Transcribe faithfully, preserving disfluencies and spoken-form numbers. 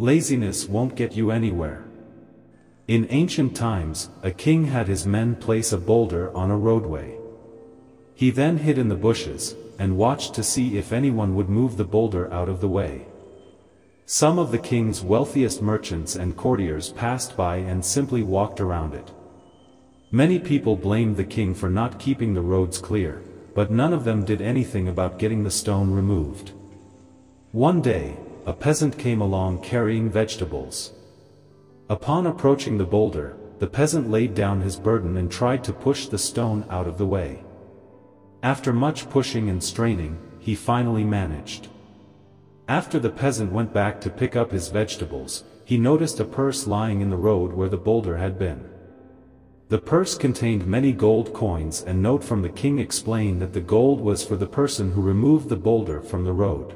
Laziness won't get you anywhere. In ancient times, a king had his men place a boulder on a roadway. He then hid in the bushes, and watched to see if anyone would move the boulder out of the way. Some of the king's wealthiest merchants and courtiers passed by and simply walked around it. Many people blamed the king for not keeping the roads clear, but none of them did anything about getting the stone removed. One day, a peasant came along carrying vegetables. Upon approaching the boulder, the peasant laid down his burden and tried to push the stone out of the way. After much pushing and straining, he finally managed. After the peasant went back to pick up his vegetables, he noticed a purse lying in the road where the boulder had been. The purse contained many gold coins, and a note from the king explained that the gold was for the person who removed the boulder from the road.